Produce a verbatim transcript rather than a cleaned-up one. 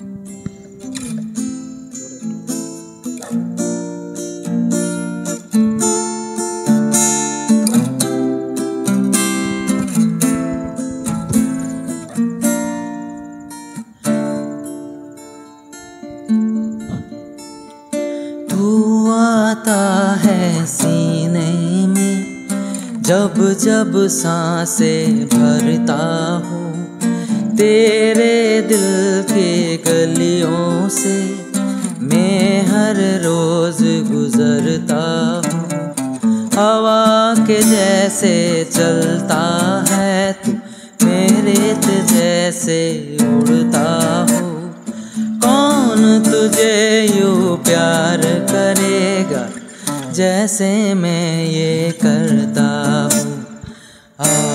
सीने में जब जब सांसें भरता हूँ तेरे दिल के गलियों से मैं हर रोज गुजरता हूँ। हवा के जैसे चलता है तू, मेरे ते जैसे उड़ता हूँ। कौन तुझे यूँ प्यार करेगा जैसे मैं ये करता हूँ।